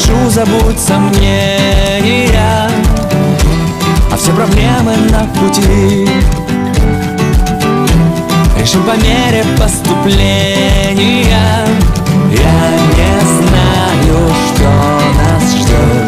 скажу, забудь сомнения, а все проблемы на пути решим по мере поступления. Я не знаю, что нас ждет.